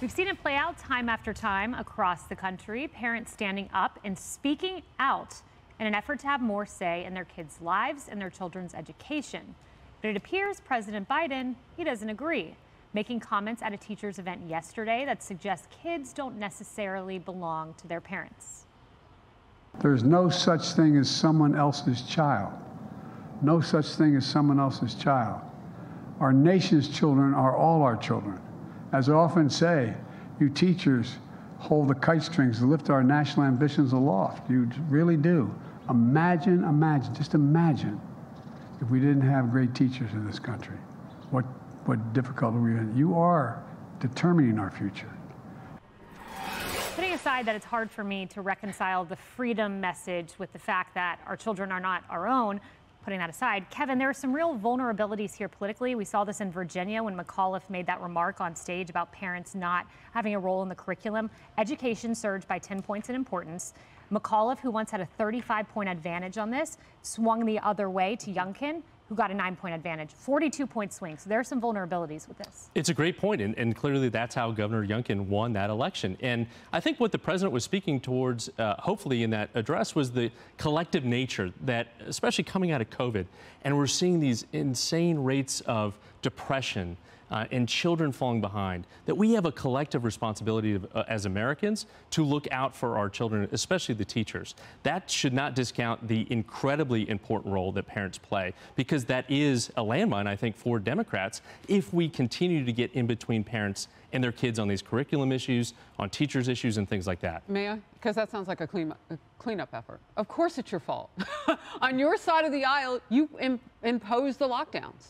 We've seen it play out time after time across the country, parents standing up and speaking out in an effort to have more say in their kids' lives and their children's education. But it appears President Biden, he doesn't agree, making comments at a teacher's event yesterday that suggest kids don't necessarily belong to their parents. There's no such thing as someone else's child. No such thing as someone else's child. Our nation's children are all our children. As I often say, you teachers hold the kite strings to lift our national ambitions aloft. You really do. Just imagine if we didn't have great teachers in this country. What difficulty we're in. You are determining our future. Putting aside that it's hard for me to reconcile the freedom message with the fact that our children are not our own, putting that aside, Kevin, there are some real vulnerabilities here politically. We saw this in Virginia when McAuliffe made that remark on stage about parents not having a role in the curriculum. Education surged by 10 points in importance. McAuliffe, who once had a 35-point advantage on this, swung the other way to Youngkin, who got a 9-point advantage, 42-point swing. So there are some vulnerabilities with this. It's a great point, and clearly that's how Governor Youngkin won that election. And I think what the president was speaking towards, hopefully in that address, was the collective nature that, especially coming out of COVID, and we're seeing these insane rates of depression and children falling behind, that we have a collective responsibility of, as Americans to look out for our children, especially the teachers. That should not discount the incredibly important role that parents play, because that is a landmine, I think, for Democrats if we continue to get in between parents and their kids on these curriculum issues, on teachers' issues, and things like that. May I? Because that sounds like a cleanup effort. Of course it's your fault. On your side of the aisle, you imposed the lockdowns.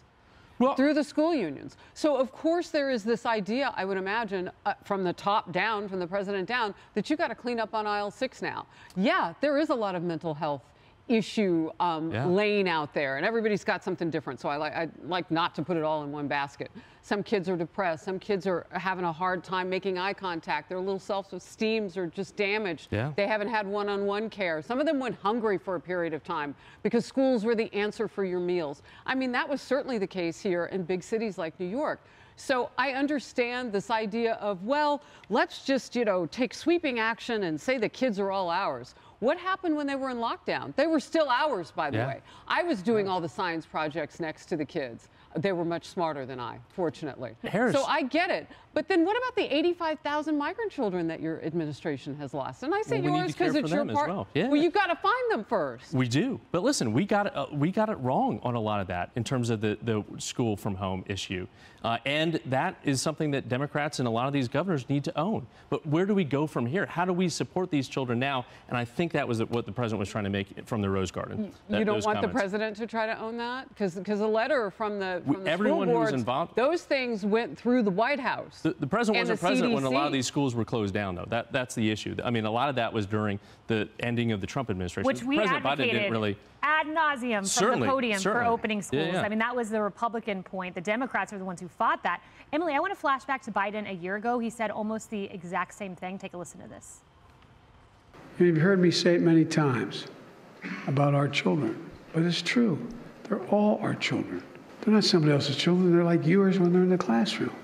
Well, through the school unions. So, of course, there is this idea, I would imagine, from the top down, from the president down, that you got to clean up on aisle 6 now. Yeah, there is a lot of mental health issue lane out there, and everybody's got something different. So I like not to put it all in one basket. Some kids are depressed. Some kids are having a hard time making eye contact. Their little self-esteems are just damaged. Yeah. They haven't had one-on-one care. Some of them went hungry for a period of time because schools were the answer for your meals. I mean, that was certainly the case here in big cities like New York. So I understand this idea of, well, let's just, you know, take sweeping action and say the kids are all ours. What happened when they were in lockdown? They were still ours, by the way. I was doing all the science projects next to the kids. They were much smarter than I, fortunately. Harris. So I get it. But then what about the 85,000 migrant children that your administration has lost? And I say yours because it's your part. Well, well, you've got to find them first. We do. But listen, we got it wrong on a lot of that in terms of the school from home issue. And that is something that Democrats and a lot of these governors need to own. But where do we go from here? How do we support these children now? And I think that was what the president was trying to make from the Rose Garden. You don't want the president to try to own that? Because a letter from the everyone who was involved. Those things went through the White House. The president wasn't president CDC. When a lot of these schools were closed down, though. That's the issue. I mean, a lot of that was during the ending of the Trump administration. Which we President Biden didn't really ad nauseum from the podium for opening schools. I mean, that was the Republican point. The Democrats are the ones who fought that. Emily, I want to flash back to Biden a year ago. He said almost the exact same thing. Take a listen to this. You've heard me say it many times about our children, but it's true. They're all our children. They're not somebody else's children. They're like yours when they're in the classroom.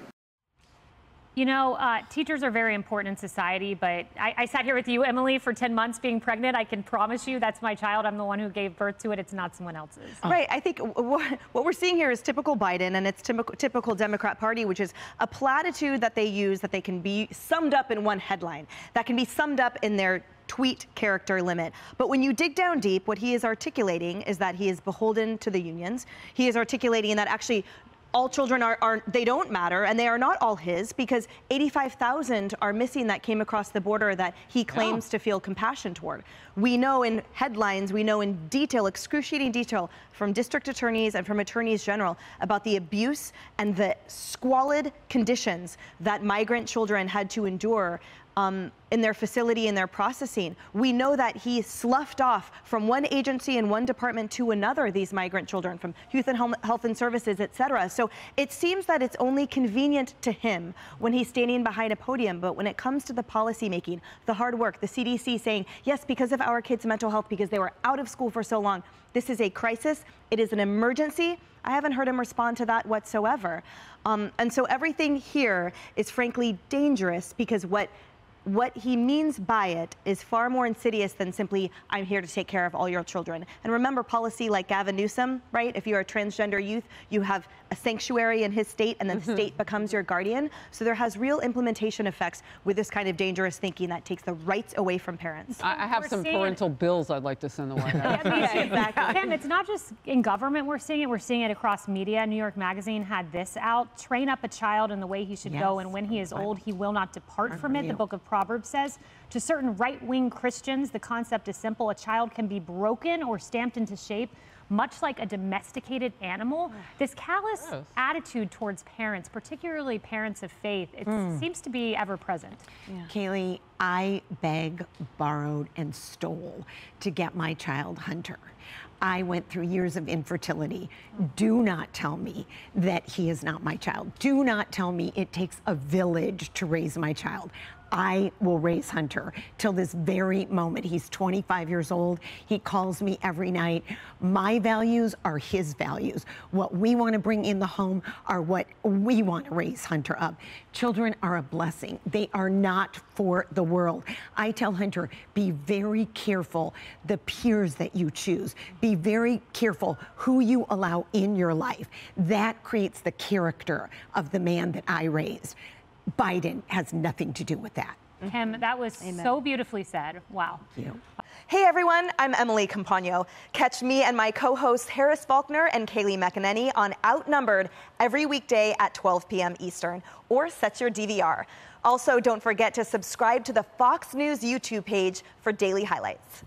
You know, teachers are very important in society, but I sat here with you, Emily, for 10 months being pregnant. I can promise you that's my child. I'm the one who gave birth to it. It's not someone else's. Right. I think what we're seeing here is typical Biden and it's typical Democrat Party, which is a platitude that they use that they can be summed up in one headline, that can be summed up in their tweet character limit. But when you dig down deep, what he is articulating is that he is beholden to the unions. He is articulating that actually all children they don't matter, and they are not all his, because 85,000 are missing that came across the border that he claims to feel compassion toward. We know in headlines, we know in detail, excruciating detail, from district attorneys and from attorneys general about the abuse and the squalid conditions that migrant children had to endure in their facility, in their processing. We know that he sloughed off from one agency and one department to another these migrant children, from Youth and Health and Services, etc. So it seems that it's only convenient to him when he's standing behind a podium, but when it comes to the policy making, the hard work, the CDC saying, yes, because of our kids' mental health, because they were out of school for so long, this is a crisis It is an emergency. I haven't heard him respond to that whatsoever. And so everything here is frankly dangerous, because what he means by it is far more insidious than simply, I'm here to take care of all your children. And remember, policy like Gavin Newsom, right? If you are a transgender youth, you have a sanctuary in his state, and then the state becomes your guardian. So there has real implementation effects with this kind of dangerous thinking that takes the rights away from parents. I have some parental bills I'd like to send the White House. Yeah, exactly. Kim, it's not just in government we're seeing it. We're seeing it across media. New York Magazine had this out. Train up a child in the way he should go, and when he is old, he will not depart from it. The Book of Proverbs says. To certain right-wing Christians, the concept is simple. A child can be broken or stamped into shape, much like a domesticated animal. This callous attitude towards parents, particularly parents of faith, it seems to be ever-present. Yeah. Kayleigh, I begged, borrowed, and stole to get my child Hunter. I went through years of infertility. Do not tell me that he is not my child. Do not tell me it takes a village to raise my child. I will raise Hunter till this very moment. He's 25 years old. He calls me every night. My values are his values. What we want to bring in the home are what we want to raise Hunter up. Children are a blessing. They are not for the world. I tell Hunter, be very careful the peers that you choose. Be very careful who you allow in your life. That creates the character of the man that I raised. Biden has nothing to do with that. Kim, that was so beautifully said. Wow. Thank you. Hey, everyone. I'm Emily Compagno. Catch me and my co-hosts Harris Faulkner and Kayleigh McEnany on Outnumbered every weekday at 12 p.m. Eastern, or set your DVR. Also, don't forget to subscribe to the Fox News YouTube page for daily highlights.